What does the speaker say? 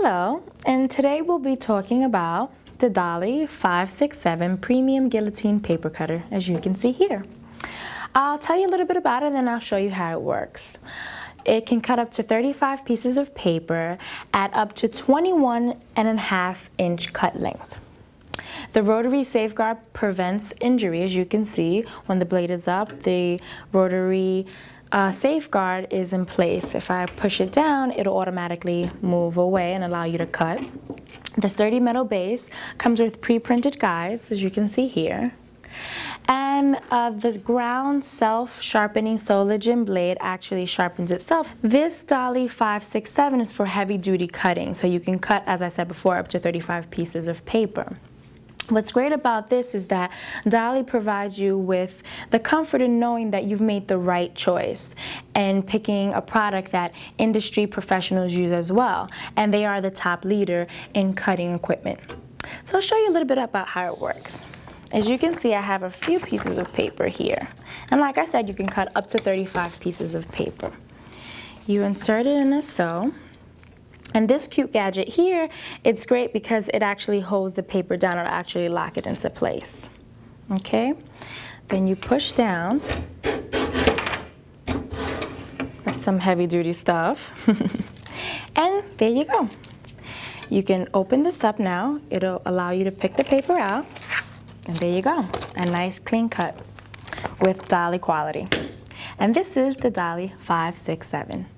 Hello, and today we'll be talking about the Dahle 567 Premium Guillotine Paper Cutter, as you can see here. I'll tell you a little bit about it and then I'll show you how it works. It can cut up to 35 pieces of paper at up to 21.5-inch cut length. The rotary safeguard prevents injury. As you can see, when the blade is up, the rotary safeguard is in place. If I push it down, it'll automatically move away and allow you to cut. The sturdy metal base comes with pre-printed guides, as you can see here. And the ground self-sharpening soligen blade actually sharpens itself. This Dahle 567 is for heavy-duty cutting, so you can cut, as I said before, up to 35 pieces of paper. What's great about this is that Dahle provides you with the comfort in knowing that you've made the right choice and picking a product that industry professionals use as well, and they are the top leader in cutting equipment. So I'll show you a little bit about how it works. As you can see, I have a few pieces of paper here, and like I said, you can cut up to 35 pieces of paper. You insert it in a sew. And this cute gadget here, it's great because it actually holds the paper down, or actually lock it into place. Okay? Then you push down. That's some heavy-duty stuff. And there you go. You can open this up now. It'll allow you to pick the paper out. And there you go. A nice clean cut with Dahle quality. And this is the Dahle 567.